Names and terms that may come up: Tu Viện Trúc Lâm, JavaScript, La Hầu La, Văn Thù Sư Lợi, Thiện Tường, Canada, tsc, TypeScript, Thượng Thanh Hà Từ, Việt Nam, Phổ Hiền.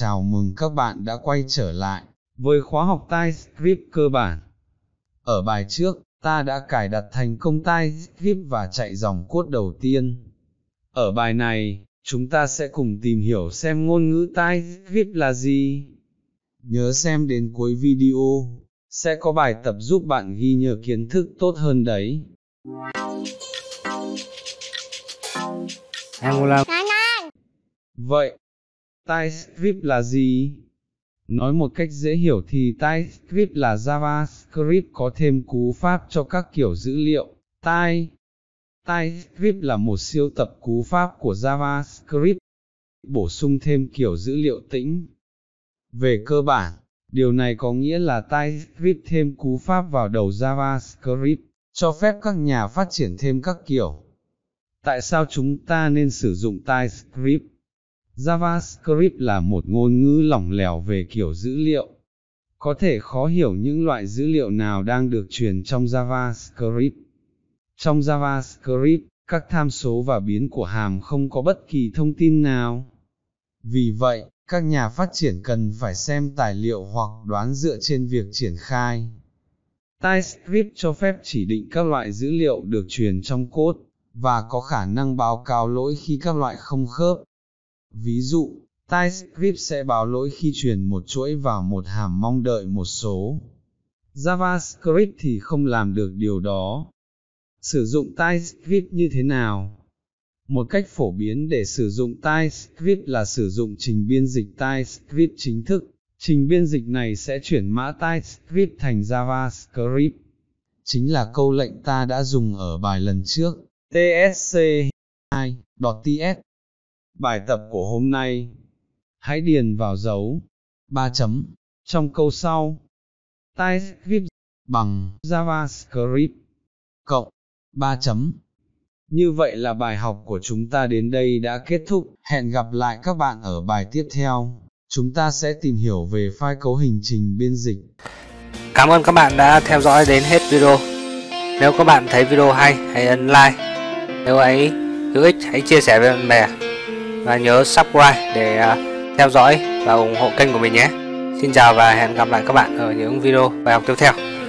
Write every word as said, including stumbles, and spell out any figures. Chào mừng các bạn đã quay trở lại với khóa học TypeScript cơ bản. Ở bài trước, ta đã cài đặt thành công TypeScript và chạy dòng code đầu tiên. Ở bài này, chúng ta sẽ cùng tìm hiểu xem ngôn ngữ TypeScript là gì. Nhớ xem đến cuối video, sẽ có bài tập giúp bạn ghi nhớ kiến thức tốt hơn đấy. Vậy TypeScript là gì? Nói một cách dễ hiểu thì TypeScript là JavaScript có thêm cú pháp cho các kiểu dữ liệu. Ty. TypeScript là một siêu tập cú pháp của JavaScript, bổ sung thêm kiểu dữ liệu tĩnh. Về cơ bản, điều này có nghĩa là TypeScript thêm cú pháp vào đầu JavaScript, cho phép các nhà phát triển thêm các kiểu. Tại sao chúng ta nên sử dụng TypeScript? JavaScript là một ngôn ngữ lỏng lẻo về kiểu dữ liệu. Có thể khó hiểu những loại dữ liệu nào đang được truyền trong JavaScript. Trong JavaScript, các tham số và biến của hàm không có bất kỳ thông tin nào. Vì vậy, các nhà phát triển cần phải xem tài liệu hoặc đoán dựa trên việc triển khai. TypeScript cho phép chỉ định các loại dữ liệu được truyền trong code, và có khả năng báo cáo lỗi khi các loại không khớp. Ví dụ, TypeScript sẽ báo lỗi khi truyền một chuỗi vào một hàm mong đợi một số. JavaScript thì không làm được điều đó. Sử dụng TypeScript như thế nào? Một cách phổ biến để sử dụng TypeScript là sử dụng trình biên dịch TypeScript chính thức. Trình biên dịch này sẽ chuyển mã TypeScript thành JavaScript. Chính là câu lệnh ta đã dùng ở bài lần trước. tsc hai chấm ts. Bài tập của hôm nay, hãy điền vào dấu ba chấm trong câu sau. TypeScript bằng JavaScript cộng ba chấm. Như vậy là bài học của chúng ta đến đây đã kết thúc. Hẹn gặp lại các bạn ở bài tiếp theo. Chúng ta sẽ tìm hiểu về file cấu hình trình biên dịch. Cảm ơn các bạn đã theo dõi đến hết video. Nếu các bạn thấy video hay, hãy ấn like. Nếu ấy hữu ích, hãy chia sẻ với bạn bè. Và nhớ subscribe để theo dõi và ủng hộ kênh của mình nhé. Xin chào và hẹn gặp lại các bạn ở những video bài học tiếp theo.